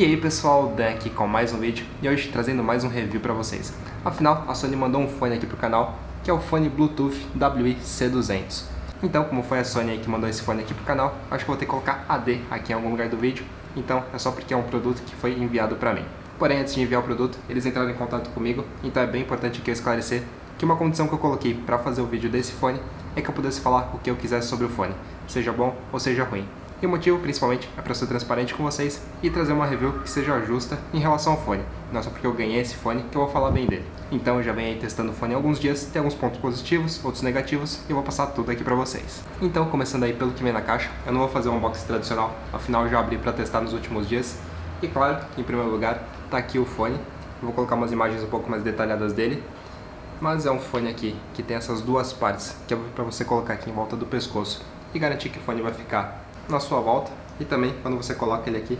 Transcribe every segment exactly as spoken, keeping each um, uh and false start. E aí pessoal, Dan aqui com mais um vídeo e hoje trazendo mais um review para vocês. Afinal, a Sony mandou um fone aqui pro canal, que é o fone Bluetooth W I C duzentos. Então, como foi a Sony aí que mandou esse fone aqui pro canal, acho que vou ter que colocar A D aqui em algum lugar do vídeo. Então, é só porque é um produto que foi enviado para mim. Porém, antes de enviar o produto, eles entraram em contato comigo, então é bem importante que eu esclarecer que uma condição que eu coloquei para fazer o vídeo desse fone é que eu pudesse falar o que eu quisesse sobre o fone, seja bom ou seja ruim. E o motivo, principalmente, é para ser transparente com vocês e trazer uma review que seja justa em relação ao fone. Não é só porque eu ganhei esse fone que eu vou falar bem dele. Então eu já venho aí testando o fone há alguns dias, tem alguns pontos positivos, outros negativos, e eu vou passar tudo aqui para vocês. Então, começando aí pelo que vem na caixa, eu não vou fazer um unboxing tradicional, afinal eu já abri para testar nos últimos dias. E claro, em primeiro lugar, tá aqui o fone. Eu vou colocar umas imagens um pouco mais detalhadas dele. Mas é um fone aqui que tem essas duas partes, que é para você colocar aqui em volta do pescoço e garantir que o fone vai ficar na sua volta, e também quando você coloca ele aqui,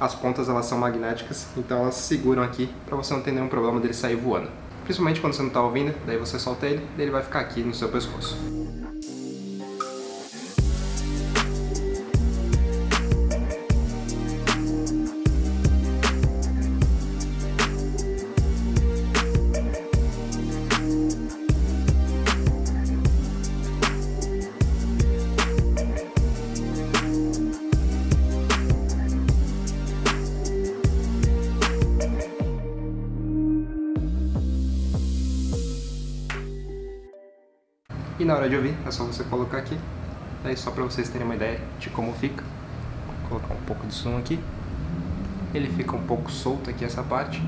as pontas elas são magnéticas, então elas seguram aqui para você não ter nenhum problema dele sair voando. Principalmente quando você não está ouvindo, daí você solta ele, daí ele vai ficar aqui no seu pescoço. E na hora de ouvir, é só você colocar aqui, daí só para vocês terem uma ideia de como fica. Vou colocar um pouco de som aqui. Ele fica um pouco solto aqui essa parte,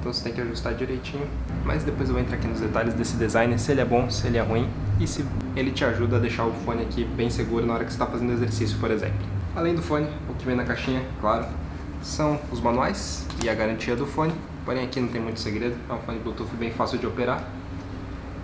então você tem que ajustar direitinho. Mas depois eu vou entrar aqui nos detalhes desse design, se ele é bom, se ele é ruim, e se ele te ajuda a deixar o fone aqui bem seguro na hora que você está fazendo exercício, por exemplo. Além do fone, o que vem na caixinha, claro, são os manuais e a garantia do fone. Porém aqui não tem muito segredo, é um fone Bluetooth bem fácil de operar.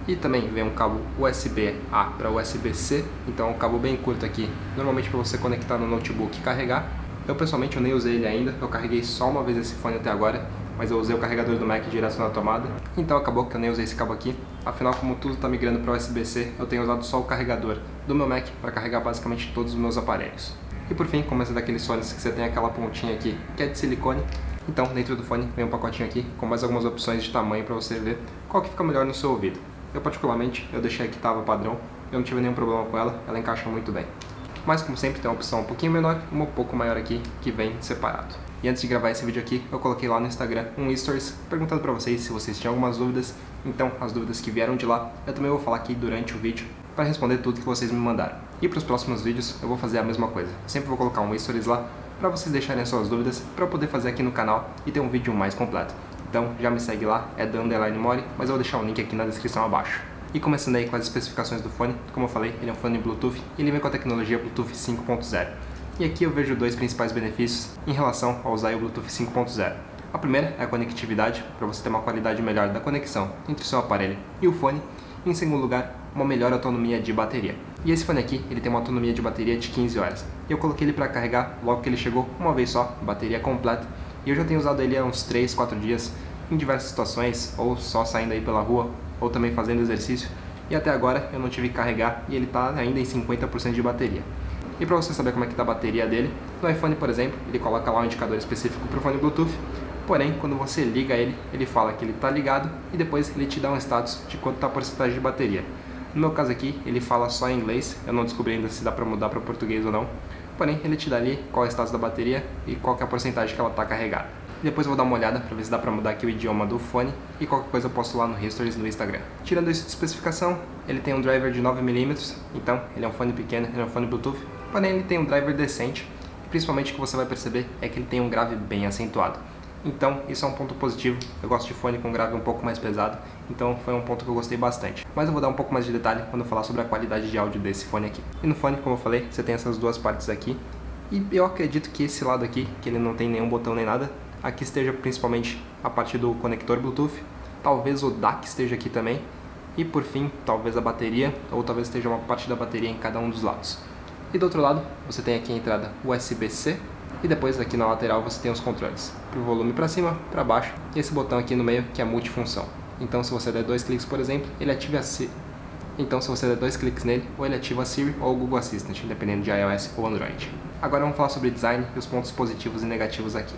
E também vem um cabo U S B A para U S B C, então é um cabo bem curto aqui, normalmente para você conectar no notebook e carregar. Eu pessoalmente eu nem usei ele ainda, eu carreguei só uma vez esse fone até agora, mas eu usei o carregador do Mac direto na tomada, então acabou que eu nem usei esse cabo aqui. Afinal, como tudo está migrando para U S B C, eu tenho usado só o carregador do meu Mac para carregar basicamente todos os meus aparelhos. E por fim, começa daqueles fones que você tem aquela pontinha aqui que é de silicone. Então dentro do fone vem um pacotinho aqui com mais algumas opções de tamanho para você ver qual que fica melhor no seu ouvido. Eu particularmente, eu deixei que estava padrão, eu não tive nenhum problema com ela, ela encaixa muito bem. Mas como sempre tem uma opção um pouquinho menor, uma um pouco maior aqui, que vem separado. E antes de gravar esse vídeo aqui, eu coloquei lá no Instagram um stories perguntando pra vocês se vocês tinham algumas dúvidas. Então as dúvidas que vieram de lá, eu também vou falar aqui durante o vídeo para responder tudo que vocês me mandaram. E para os próximos vídeos eu vou fazer a mesma coisa, eu sempre vou colocar um stories lá para vocês deixarem as suas dúvidas, para eu poder fazer aqui no canal e ter um vídeo mais completo. Então já me segue lá, é Dan Mori, mas eu vou deixar o link aqui na descrição abaixo. E começando aí com as especificações do fone, como eu falei, ele é um fone Bluetooth e ele vem com a tecnologia Bluetooth cinco ponto zero. E aqui eu vejo dois principais benefícios em relação a usar o Bluetooth cinco ponto zero. A primeira é a conectividade, para você ter uma qualidade melhor da conexão entre o seu aparelho e o fone. E em segundo lugar, uma melhor autonomia de bateria. E esse fone aqui, ele tem uma autonomia de bateria de quinze horas. E eu coloquei ele para carregar logo que ele chegou, uma vez só, bateria completa. E eu já tenho usado ele há uns três, quatro dias em diversas situações, ou só saindo aí pela rua, ou também fazendo exercício. E até agora eu não tive que carregar e ele está ainda em cinquenta por cento de bateria. E para você saber como é que está a bateria dele, no iPhone, por exemplo, ele coloca lá um indicador específico para o fone Bluetooth. Porém, quando você liga ele, ele fala que ele está ligado e depois ele te dá um status de quanto está a porcentagem de bateria. No meu caso aqui, ele fala só em inglês, eu não descobri ainda se dá para mudar para o português ou não. Porém, ele te dá ali qual é o status da bateria e qual que é a porcentagem que ela está carregada. Depois eu vou dar uma olhada para ver se dá para mudar aqui o idioma do fone e qualquer coisa eu posto lá no Stories no Instagram. Tirando isso de especificação, ele tem um driver de nove milímetros, então ele é um fone pequeno, ele é um fone Bluetooth, porém ele tem um driver decente, e principalmente o que você vai perceber é que ele tem um grave bem acentuado. Então isso é um ponto positivo, eu gosto de fone com grave um pouco mais pesado, então foi um ponto que eu gostei bastante. Mas eu vou dar um pouco mais de detalhe quando eu falar sobre a qualidade de áudio desse fone aqui. E no fone, como eu falei, você tem essas duas partes aqui, e eu acredito que esse lado aqui, que ele não tem nenhum botão nem nada, aqui esteja principalmente a parte do conector Bluetooth, talvez o D A C esteja aqui também, e por fim, talvez a bateria, ou talvez esteja uma parte da bateria em cada um dos lados. E do outro lado, você tem aqui a entrada U S B C, e depois aqui na lateral você tem os controles, para o volume para cima, para baixo, e esse botão aqui no meio que é multifunção. Então se você der dois cliques, por exemplo, ele ativa, a si... então se você der dois cliques nele, ou ele ativa a Siri ou o Google Assistant, dependendo de iOS ou Android. Agora vamos falar sobre design e os pontos positivos e negativos aqui.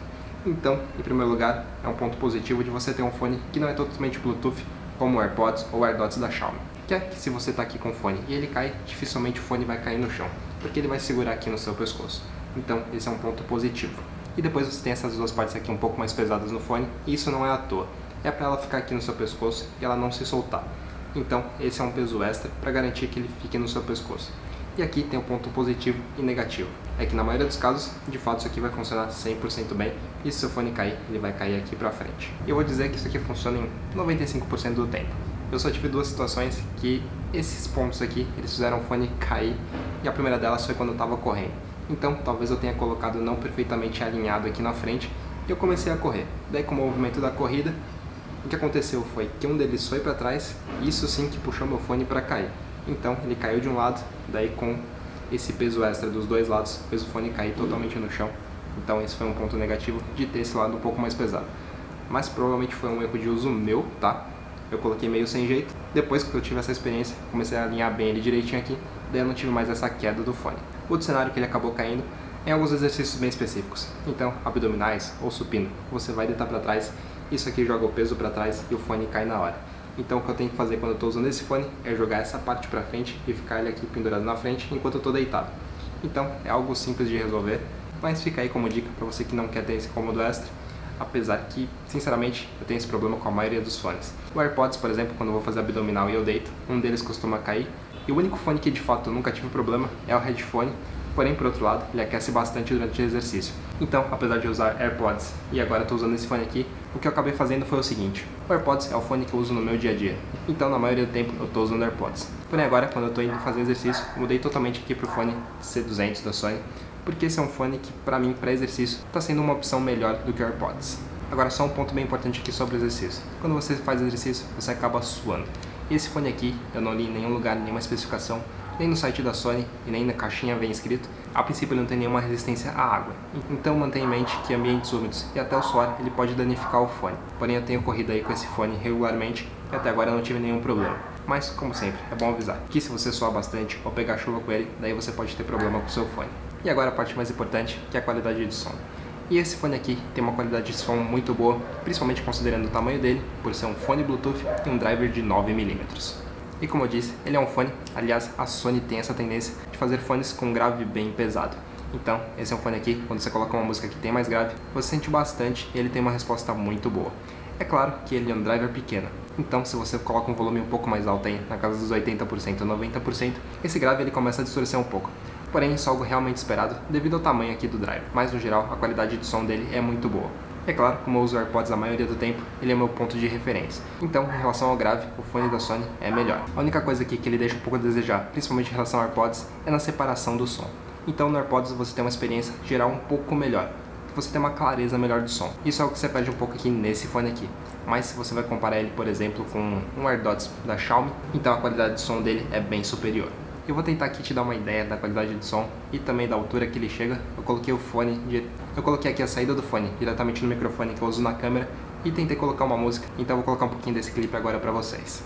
Então, em primeiro lugar, é um ponto positivo de você ter um fone que não é totalmente Bluetooth, como o AirPods ou AirDots da Xiaomi. Que é que se você está aqui com o fone e ele cai, dificilmente o fone vai cair no chão, porque ele vai segurar aqui no seu pescoço. Então, esse é um ponto positivo. E depois você tem essas duas partes aqui um pouco mais pesadas no fone, e isso não é à toa. É para ela ficar aqui no seu pescoço e ela não se soltar. Então, esse é um peso extra para garantir que ele fique no seu pescoço. E aqui tem o ponto positivo e negativo. É que na maioria dos casos, de fato isso aqui vai funcionar cem por cento bem, e se o seu fone cair, ele vai cair aqui pra frente. E eu vou dizer que isso aqui funciona em noventa e cinco por cento do tempo. Eu só tive duas situações que esses pontos aqui, eles fizeram o fone cair, e a primeira delas foi quando eu tava correndo. Então, talvez eu tenha colocado não perfeitamente alinhado aqui na frente, e eu comecei a correr. Daí com o movimento da corrida, o que aconteceu foi que um deles foi pra trás, e isso sim que puxou meu fone pra cair. Então ele caiu de um lado, daí com esse peso extra dos dois lados fez o fone cair totalmente no chão. Então esse foi um ponto negativo de ter esse lado um pouco mais pesado. Mas provavelmente foi um erro de uso meu, tá? Eu coloquei meio sem jeito. Depois que eu tive essa experiência, comecei a alinhar bem ele direitinho aqui, daí eu não tive mais essa queda do fone. Outro cenário que ele acabou caindo é em alguns exercícios bem específicos. Então abdominais ou supino, você vai deitar para trás, isso aqui joga o peso para trás e o fone cai na hora. Então o que eu tenho que fazer quando eu estou usando esse fone é jogar essa parte para frente e ficar ele aqui pendurado na frente enquanto eu estou deitado. Então é algo simples de resolver, mas fica aí como dica para você que não quer ter esse cômodo extra, apesar que, sinceramente, eu tenho esse problema com a maioria dos fones. O AirPods, por exemplo, quando eu vou fazer abdominal e eu deito, um deles costuma cair, e o único fone que de fato eu nunca tive problema é o headphone, porém, por outro lado, ele aquece bastante durante o exercício. Então, apesar de usar AirPods e agora estou usando esse fone aqui, o que eu acabei fazendo foi o seguinte. O AirPods é o fone que eu uso no meu dia a dia, então na maioria do tempo eu estou usando AirPods. Porém agora, quando eu estou indo fazer exercício, mudei totalmente aqui para o fone C duzentos da Sony, porque esse é um fone que, para mim, para exercício, está sendo uma opção melhor do que o AirPods. Agora, só um ponto bem importante aqui sobre exercício. Quando você faz exercício, você acaba suando. Esse fone aqui, eu não li em nenhum lugar, nenhuma especificação, nem no site da Sony e nem na caixinha vem escrito, a princípio ele não tem nenhuma resistência à água. Então mantenha em mente que ambientes úmidos e até o suor ele pode danificar o fone. Porém eu tenho corrido aí com esse fone regularmente e até agora eu não tive nenhum problema. Mas como sempre, é bom avisar que se você suar bastante ou pegar chuva com ele, daí você pode ter problema com o seu fone. E agora a parte mais importante, que é a qualidade de som. E esse fone aqui tem uma qualidade de som muito boa, principalmente considerando o tamanho dele, por ser um fone Bluetooth e um driver de nove milímetros. E como eu disse, ele é um fone, aliás, a Sony tem essa tendência de fazer fones com grave bem pesado. Então, esse é um fone aqui, quando você coloca uma música que tem mais grave, você sente bastante e ele tem uma resposta muito boa. É claro que ele é um driver pequeno, então se você coloca um volume um pouco mais alto aí, na casa dos oitenta por cento ou noventa por cento, esse grave ele começa a distorcer um pouco. Porém, isso é algo realmente esperado devido ao tamanho aqui do driver, mas no geral a qualidade de som dele é muito boa. É claro, como eu uso AirPods a maioria do tempo, ele é meu ponto de referência. Então, em relação ao grave, o fone da Sony é melhor. A única coisa aqui que ele deixa um pouco a desejar, principalmente em relação ao AirPods, é na separação do som. Então, no AirPods você tem uma experiência geral um pouco melhor. Você tem uma clareza melhor do som. Isso é o que você perde um pouco aqui nesse fone aqui. Mas se você vai comparar ele, por exemplo, com um AirDots da Xiaomi, então a qualidade de som dele é bem superior. Eu vou tentar aqui te dar uma ideia da qualidade de som e também da altura que ele chega. Eu coloquei o fone, de... eu coloquei aqui a saída do fone diretamente no microfone que eu uso na câmera e tentei colocar uma música, então eu vou colocar um pouquinho desse clipe agora pra vocês.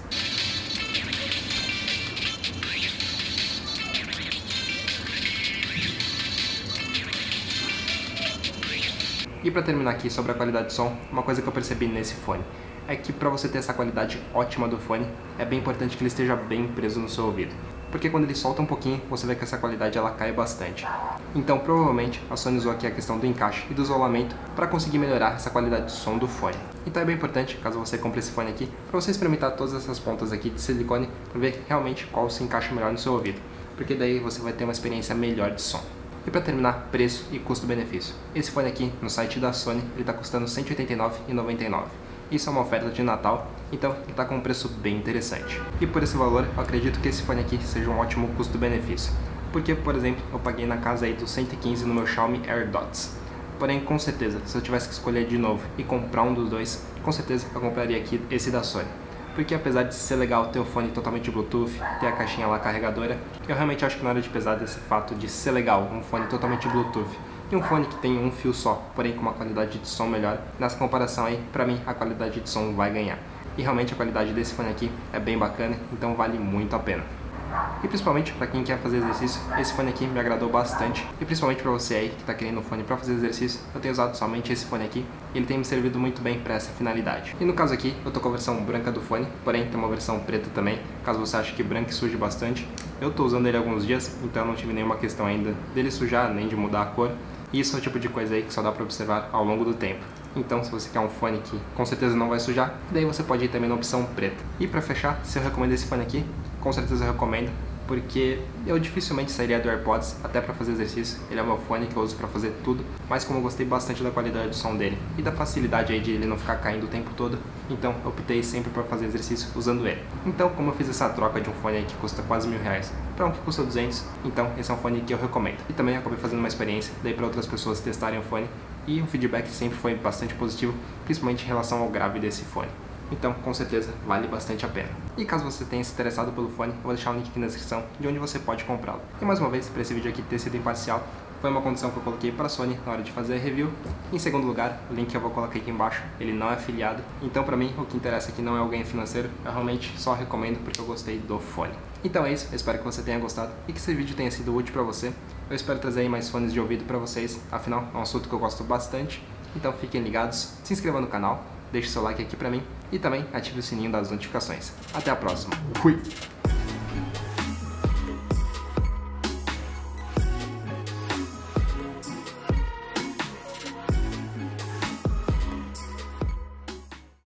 E pra terminar aqui sobre a qualidade de som, uma coisa que eu percebi nesse fone é que pra você ter essa qualidade ótima do fone, é bem importante que ele esteja bem preso no seu ouvido. Porque quando ele solta um pouquinho, você vê que essa qualidade ela cai bastante. Então provavelmente a Sony usou aqui a questão do encaixe e do isolamento para conseguir melhorar essa qualidade de som do fone. Então é bem importante, caso você compre esse fone aqui, para você experimentar todas essas pontas aqui de silicone para ver realmente qual se encaixa melhor no seu ouvido, porque daí você vai ter uma experiência melhor de som. E para terminar, preço e custo-benefício. Esse fone aqui, no site da Sony, ele está custando cento e oitenta e nove reais e noventa e nove centavos. Isso é uma oferta de Natal, então ele está com um preço bem interessante. E por esse valor, eu acredito que esse fone aqui seja um ótimo custo-benefício. Porque, por exemplo, eu paguei na casa aí dos cento e quinze no meu Xiaomi AirDots. Porém, com certeza, se eu tivesse que escolher de novo e comprar um dos dois, com certeza eu compraria aqui esse da Sony. Porque apesar de ser legal ter o fone totalmente Bluetooth, ter a caixinha lá carregadora, eu realmente acho que nada de pesar desse fato de ser legal um fone totalmente Bluetooth. E um fone que tem um fio só, porém com uma qualidade de som melhor, nessa comparação aí, pra mim, a qualidade de som vai ganhar. e realmente a qualidade desse fone aqui é bem bacana, então vale muito a pena. E principalmente para quem quer fazer exercício, esse fone aqui me agradou bastante. E principalmente para você aí que está querendo um fone para fazer exercício, eu tenho usado somente esse fone aqui e ele tem me servido muito bem para essa finalidade. E no caso aqui, eu tô com a versão branca do fone, porém tem uma versão preta também, caso você ache que branco surge bastante. Eu tô usando ele há alguns dias, então não tive nenhuma questão ainda dele sujar, nem de mudar a cor. E isso é o tipo de coisa aí que só dá para observar ao longo do tempo. Então, se você quer um fone que com certeza não vai sujar, daí você pode ir também na opção preta. E para fechar, se eu recomendo esse fone aqui, com certeza eu recomendo, porque eu dificilmente sairia do AirPods, até para fazer exercício. Ele é o meu fone que eu uso para fazer tudo, mas como eu gostei bastante da qualidade do som dele e da facilidade aí de ele não ficar caindo o tempo todo, então eu optei sempre para fazer exercício usando ele. Então, como eu fiz essa troca de um fone aí que custa quase mil reais para um que custa duzentos, então esse é um fone que eu recomendo. E também acabei fazendo uma experiência, daí para outras pessoas testarem o fone, e o feedback sempre foi bastante positivo, principalmente em relação ao grave desse fone. Então, com certeza, vale bastante a pena. E caso você tenha se interessado pelo fone, eu vou deixar o link aqui na descrição de onde você pode comprá-lo. E mais uma vez, para esse vídeo aqui ter sido imparcial, foi uma condição que eu coloquei para a Sony na hora de fazer a review. Em segundo lugar, o link que eu vou colocar aqui embaixo, ele não é afiliado. Então, para mim, o que interessa aqui não é o ganho financeiro, eu realmente só recomendo porque eu gostei do fone. Então é isso, eu espero que você tenha gostado e que esse vídeo tenha sido útil para você. Eu espero trazer aí mais fones de ouvido para vocês, afinal, é um assunto que eu gosto bastante. Então fiquem ligados, se inscreva no canal, deixe seu like aqui pra mim e também ative o sininho das notificações. Até a próxima. Fui!